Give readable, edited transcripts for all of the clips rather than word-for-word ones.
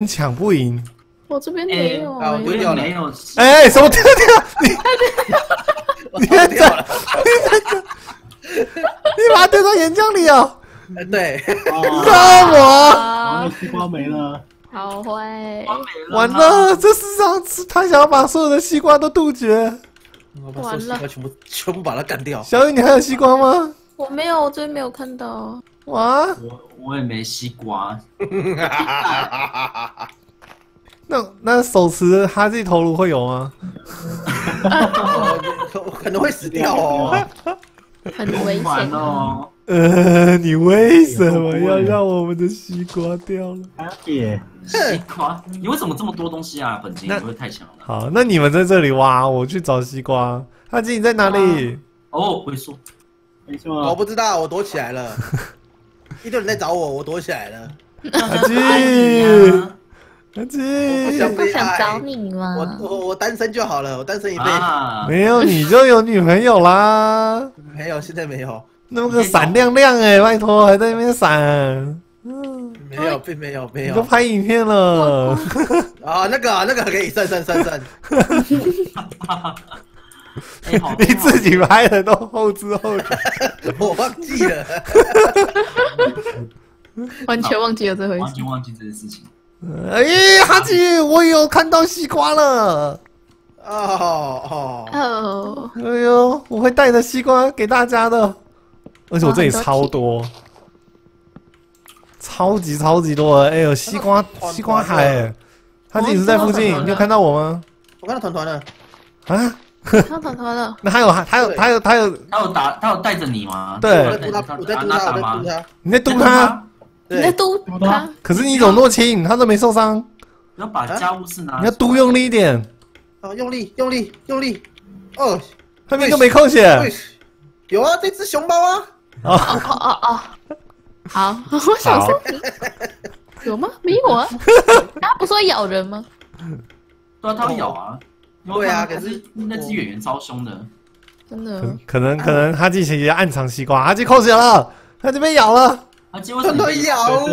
你抢不赢。我这边没有。啊，我丢掉了。哎，什么丢掉？你别走！你把它丢到岩浆里啊！对。干嘛？西瓜没了。 好会！完了，这世上他想要把所有的西瓜都杜绝。我把所有西瓜全部把它干掉。小雨，你还有西瓜吗？我没有，我这边没有看到。哇！我也没西瓜。那手持哈自己头颅会有吗？可能会死掉哦。很危险哦。 你为什么要让我们的西瓜掉了？阿姐，西瓜，你为什么这么多东西啊？本金不会太强了。好，那你们在这里挖，我去找西瓜。阿姐，你在哪里？哦，回缩，回缩。我不知道，我躲起来了。一堆人在找我，我躲起来了。阿姐，阿姐，我不想找你吗？我单身就好了，我单身一辈子。没有你就有女朋友啦。没有，现在没有。 那么个闪亮亮哎，拜托，还在那边闪，嗯，没有，并没有，没有，你都拍影片了，啊，那个可以算，你自己拍的都后知后觉，我忘记了，完全忘记了这回事，完全忘记这件事情。哎，哈吉，我有看到西瓜了。 哦，哎呦，我会带着西瓜给大家的，而且我这里超多，超级多的，哎呦，西瓜海，他自己是在附近，你有看到我吗？我看到团团了，啊，看到团团了，那他有带着你吗？对，我在嘟他，你在嘟他，你在嘟他，可是你有诺青，他都没受伤，你要把家务事拿，你要嘟用力一点。 啊！用力！哦，他那个没扣血。有啊，这只熊猫啊。哦。好，我想说，有吗？没有啊。他不说咬人吗？对啊，他会咬啊。对啊，可是那只演员超凶的，真的。可能他之前也暗藏西瓜，他就扣血了，他就被咬了。他结果真的咬我，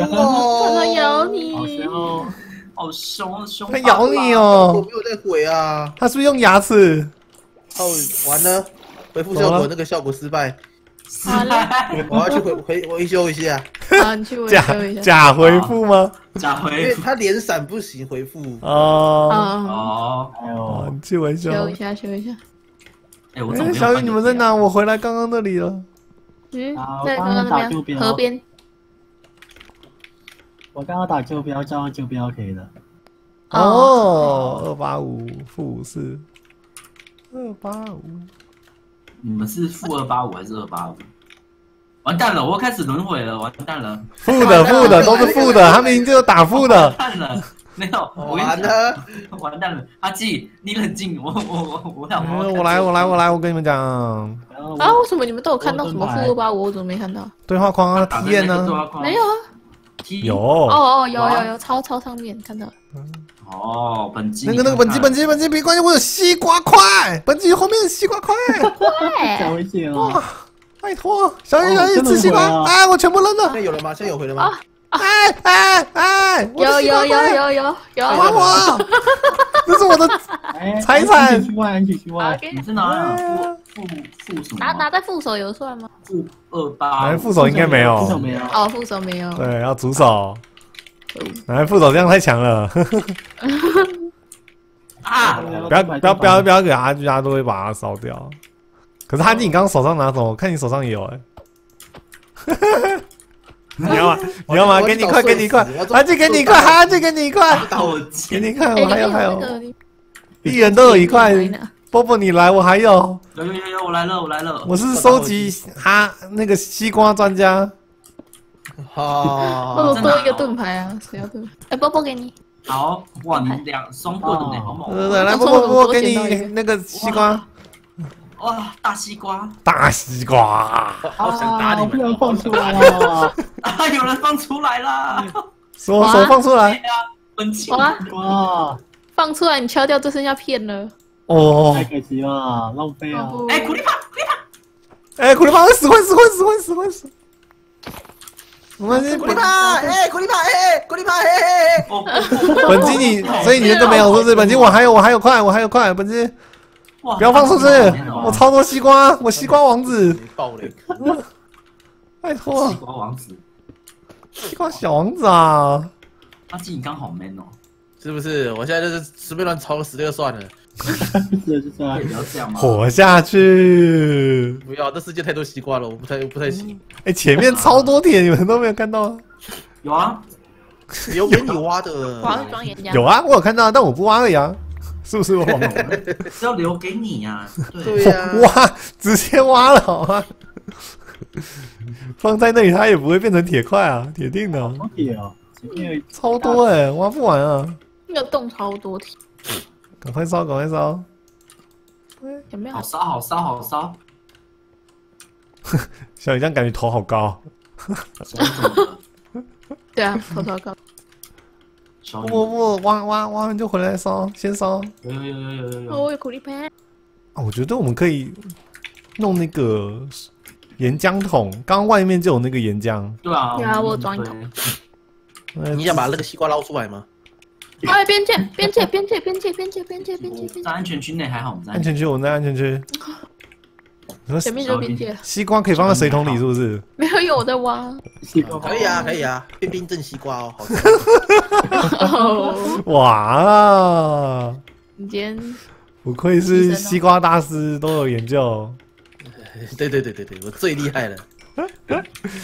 真的咬你。 好凶！它咬你哦！我没有在鬼啊！它是不是用牙齿？哦，完了，回复效果那个效果失败。失败！我要去维修一下。啊，你去维修一下。假回复吗？假回复，因为它连闪不行回复。哦，你去维修。修一下，修一下。哎，我怎么？小雨，你们在哪？我回来刚刚那里了。嗯，在刚刚那边河边。 我刚刚打救标，这样救标可以了。哦，285-4，285。你们是-285还是285？完蛋了，我开始轮回了，完蛋了。负的都是负的，他们已经打负的。完蛋了，没有，完蛋了，阿纪，你冷静，我跟你们讲。啊，为什么你们都有看到什么-285，我怎么没看到？对话框啊，体验呢？没有啊。 有有超上面看到了哦，本机那个本机别关键我有西瓜块，本机后面有西瓜块，太危险了！拜托，小雨吃西瓜，哎，我全部扔了。现在有了吗？现在有回了吗？哎！有！还我！这是我的财产！7万！你是哪？副手？拿在副手有算吗？228。拿副手应该没有。副手没有。对，要主手。拿副手这样太强了。啊！不要给阿巨，他都会把它烧掉。可是阿巨，你刚刚手上拿什么？我看你手上也有哎。 你要吗？给你一块，给你一块，给你一块，我还有，一人都有一块。波波，你来，我还有。有，我来了。我是收集哈那个西瓜专家。好。我多一个盾牌啊，谁要盾牌？哎，波波给你。好，哇，你双盾呢，好猛！来，波波给你那个西瓜。 哇，大西瓜！好想打你们！不能放出来啊！啊，有人放出来啦！手放出来！本期哇，放出来！你敲掉，这剩下片了。哦，太可惜了，浪费啊！哎，苦力怕！哎，苦力怕！死！我们古力怕！本机你，所以你人都没有是不是？本机我还有快，本机不要放是不是？我超多西瓜，我西瓜王子，爆雷！拜托，西瓜王子，西瓜小王子啊！阿基你刚好 man 哦，是不是？我现在就是随便乱抽16算了。 活下去！不要，这世界太多西瓜了，我不太行。哎，前面超多点，你们都没有看到？有啊，有给你挖的。有啊，我有看到，但我不挖了呀，是不是？我是要留给你呀。对呀，挖，直接挖了好吗？放在那里，它也不会变成铁块啊，铁定的。铁啊，超多哎，挖不完啊。那个洞超多铁。 赶快烧，赶快烧！有没有？好烧，好烧，好烧！小雨这样感觉头好高。对啊，头超高。不，挖完就回来烧，先烧。有。我有苦力怕。啊，我觉得我们可以弄那个岩浆桶，刚刚外面就有那个岩浆。对啊。对啊，我装一桶。你想把那个西瓜捞出来吗？ 哎，边界！在安全区内还好，我们在安全区，前面就是边界。西瓜可以放在水桶里，是不是？没有，有我在挖。西瓜可以啊，可以啊，变冰镇西瓜哦，好吃。哇！你今天不愧是西瓜大师，都有研究。对，我最厉害了。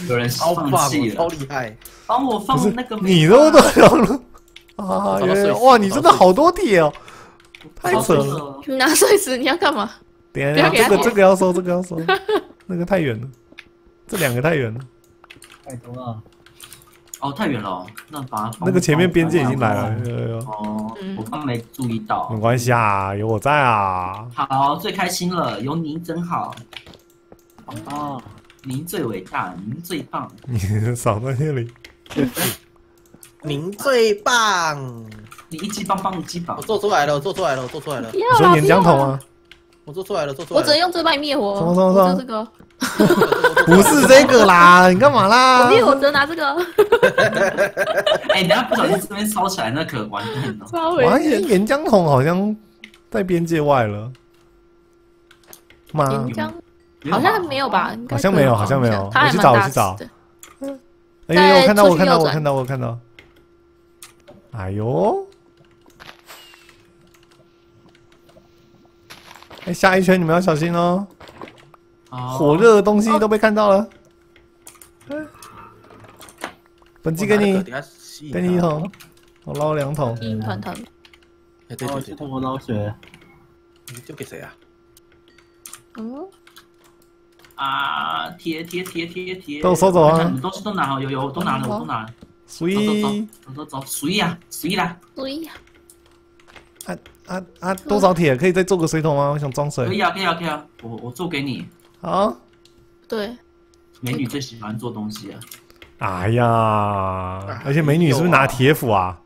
有人超棒，超厉害！帮我放那个，你都。 啊！哇，你真的好多铁哦，太扯了！你拿碎石你要干嘛？等下这个要收，那个太远了，这两个太远了，太多了。哦，太远了，那把那个前面边界已经来了。哦，我刚没注意到，没关系啊，有我在啊。好，最开心了，有您真好。哦，您最伟大，您最棒。你少在那里。 您最棒！你一级棒棒一级棒！我做出来了，你说岩浆桶吗？我做出来了，我只能用最棒灭火。什么？这个不是这个啦！你干嘛啦？灭火只能拿这个。哎，你要不小心这边烧起来，那可完蛋了。超危险！岩浆桶好像在边界外了。岩浆好像没有吧？好像没有。我去找，哎，我看到。 哎呦！哎，下一圈你们要小心哦！火热的东西都被看到了。本机给你一桶，我捞两桶。团。哎，对，我捞水。你丢给谁啊？嗯。啊！铁！都收走啊！你东西都拿好，有，我都拿了。 水，走，水呀！多少铁可以再做个水桶吗？我想装水。可以啊，我做给你。好。对。美女最喜欢做东西了。哎呀，而且美女是不是拿铁斧啊？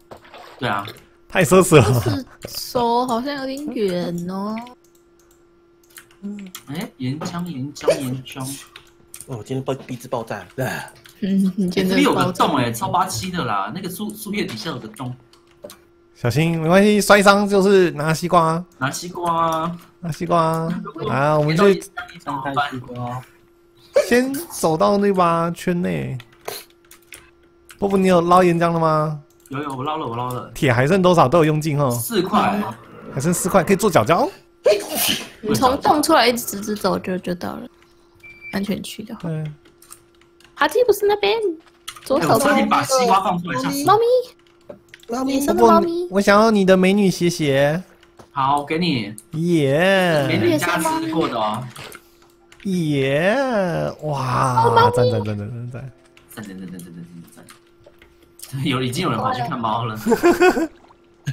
对啊。太奢侈了。手好像有点远哦。嗯，哎，岩浆。哦，我今天鼻子爆炸了。 嗯，你这边有个洞哎，超87的啦，那个树叶底下有个洞。小心，没关系，摔伤就是拿西瓜。拿西瓜。啊，我们就先走到那把圈内。波波，你有捞岩浆了吗？有，我捞了。铁还剩多少？都有用尽哦。4块，还剩4块，可以做脚胶。你从洞出来，一直走就到了安全区的。对。 哈基不是那边，左手边。你把西瓜放出来，猫咪，我想要你的美女鞋。好，给你。耶！美女加持过的哦。耶！哇！赞！有已经有人跑去看猫了。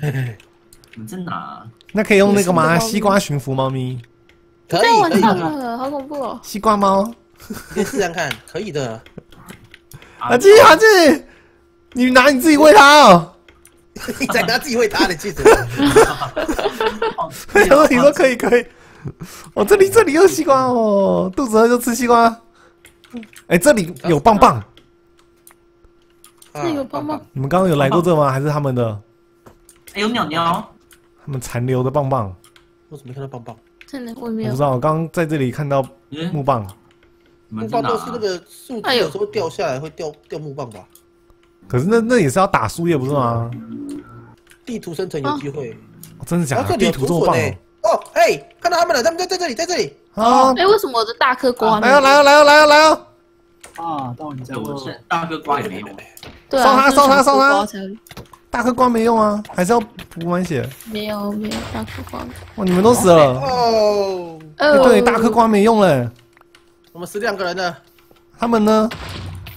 你们在哪？那可以用那个吗？西瓜驯服猫咪。可以。好恐怖哦！西瓜猫。 你试试看，可以的。阿基，你拿你自己喂它哦。你再拿自己喂它的，记住。你说可以。哦，这里有西瓜哦，肚子饿就吃西瓜。哎，这里有棒棒。这有棒棒。你们刚刚有来过这吗？还是他们的？还有鸟鸟。他们残留的棒棒。我怎么没看到棒棒？真的我没有。不知道，我刚在这里看到木棒。木棒都是那个树枝有时候掉下来会掉木棒吧？可是那也是要打树叶不是吗？地图生成有机会。真的假的？地图这么棒。 哦，哎，看到他们了，他们在这里，在这里。啊！哎，为什么我的大颗瓜？来哦，来哦，来哦，来哦，来哦！啊，到你家我是大颗瓜也没用。对啊，烧它，烧它，烧它！大颗瓜没用啊，还是要补满血。没有大颗瓜。哇，你们都死了。哦。对，大颗瓜没用嘞。我们死2个人了。他们呢？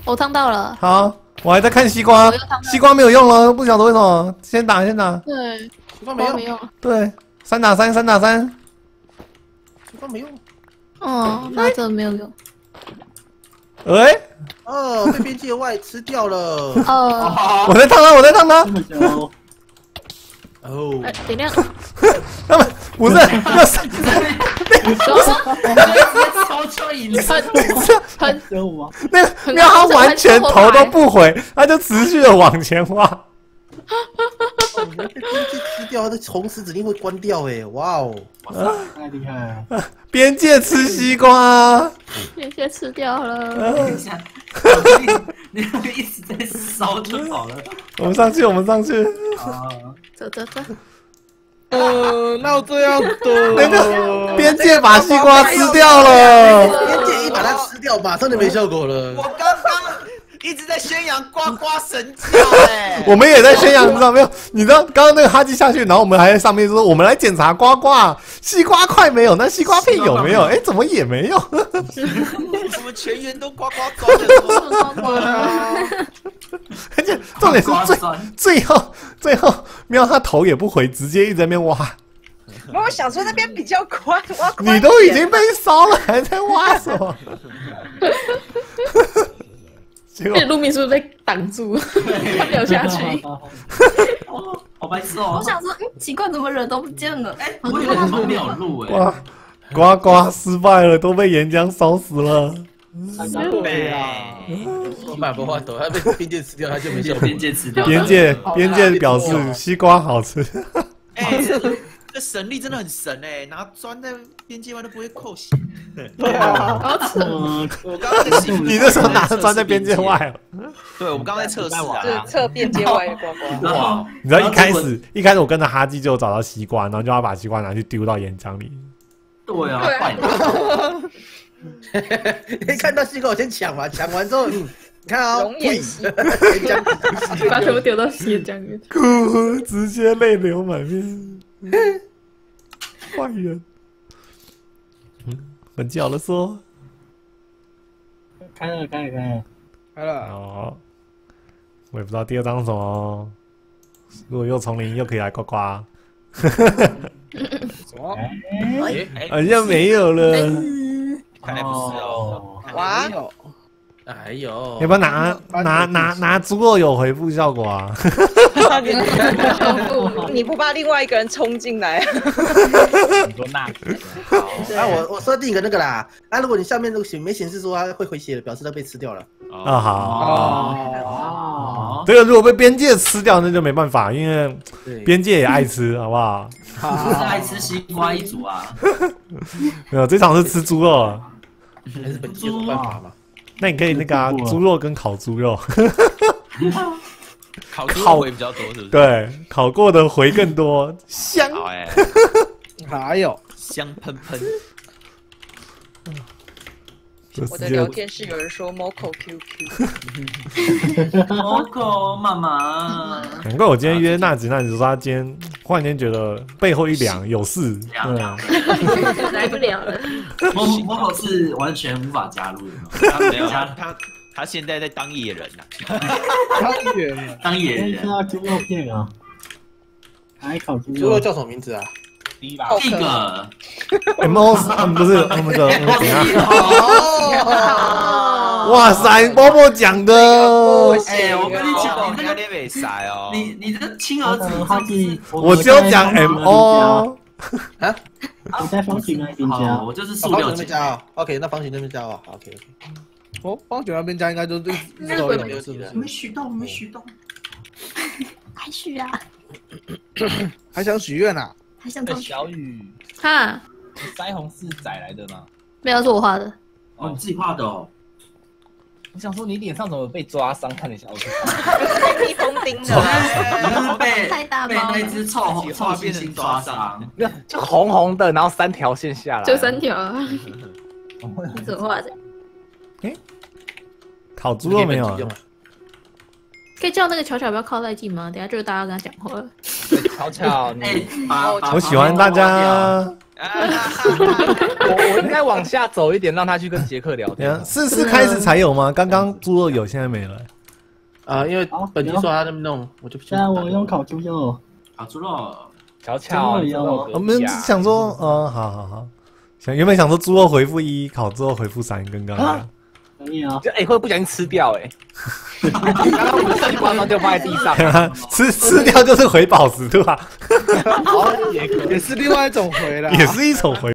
我烫到了。好，我还在看西瓜，西瓜没有用了，不晓得为什么。先打。对，西瓜没用。对。 3打3，3打3，这个没用。哦，那这没有用。喂？哦，被边界外吃掉了。哦，我在烫他。哦。哎，点亮。他们不是要上。你说，那个喵，他完全头都不回，他就持续的往前挖。 被边界吃掉，它的红石指令会关掉哎！哇哦，太厉害了！边界吃西瓜，边界吃掉了。你一直在烧就好了。我们上去。走。闹这样的。那个边界把西瓜吃掉了。边界一把它吃掉，马上就没效果了。我刚刚。 一直在宣扬呱呱神教哎，我们也在宣扬，你知道没有？你知道刚刚那个哈基下去，然后我们还在上面说，我们来检查呱呱西瓜块没有，那西瓜片有没有？哎，怎么也没有？怎么全员都呱呱抓的？而且重点是最后，喵他头也不回，直接一直在那边挖。我想说那边比较宽，挖你都已经被烧了，还在挖什么？ 这路明是不是被挡住？他掉下去。好白痴哦！我想说，奇怪，怎么人都不见了？哎，我以为他们没有路哎。呱呱失败了，都被岩浆烧死了。很悲啊！我买不花朵，他被边界吃掉，他就没有边界吃掉。边界表示西瓜好吃。哎，这神力真的很神哎，拿砖在边界外都不会扣血。 对啊，我刚刚你那时候拿着砖在边界外哦。对，我们刚刚在测试啊，就是测边界外的瓜瓜。你知道一开始我跟着哈基就找到西瓜，然后就要把西瓜拿去丢到岩浆里。对啊，坏蛋！一看到西瓜我先抢嘛，抢完之后，你看啊，岩浆，把什么丢到岩浆里？哭，直接泪流满面。坏人。 本期好了说，开了。哦，我也不知道第2章什么。如果又丛林，又可以来呱呱。什么？好像没有了。看来不是哦。哇！哎呦！要不要拿猪肉有回复效果啊？你不怕另外一个人冲进来？你说那？啊，我设定一个那个啦。啊，如果你下面这个没显示说它会回血的，表示它被吃掉了。啊好。哦。这个如果被边界吃掉，那就没办法，因为边界也爱吃，好不好？好。是爱吃西瓜一族啊。没有，这场是吃猪肉。还是本期有办法嘛？ 那你可以那个啊，猪肉跟烤猪肉，烤猪肉回比较多，是不是？对，烤过的回更多，香哎！哎呦，香喷喷！我的聊天室有人说 Moco QQ，Moco 妈妈。难怪我今天约娜子说她今天忽然间觉得背后一凉，有事，来不了了。 Moco 是完全无法加入的，他现在在当野人呐，当野人。看到猪肉片啊，还烤猪肉，猪肉叫什么名字啊？这个 MOS 不是我们等下。哇塞，波波讲的，哎，我跟你讲，你这个没塞哦，你的亲儿子他是，我就讲 MO。 啊！我在方形那边加，我就是塑料加。OK， 那方形那边加哦。OK。哦，帮九那边家应该都对，应该会没有的。我们许动，我们许动，还许啊？还想许愿啊？还想当小雨？哈，腮红是宰来的吗？没有，是我画的。哦，你自己画的哦。我想说你脸上怎么被抓伤？看了一下，我看被蜜蜂叮的，被那只臭猩猩抓伤，就红红的，然后三条线下来，就三条。你怎么画的？ 哎，烤猪肉没有啊？可以叫那个巧巧不要靠太近吗？等下就是大家跟他讲话了。巧巧，我喜欢大家。我应该往下走一点，让他去跟杰克聊天。是开始才有吗？刚刚猪肉有，现在没了。啊，因为本地说他那么弄，我就不。现在我用烤猪肉。烤猪肉，巧巧，我们想说，好好好。 原本想说猪肉回复1，烤猪肉回复3，跟刚刚。可以啊。哎，会不小心吃掉哎。然后我们吃完就放在地上。吃掉就是回宝石对吧？也是另外一种回了。也是一种回。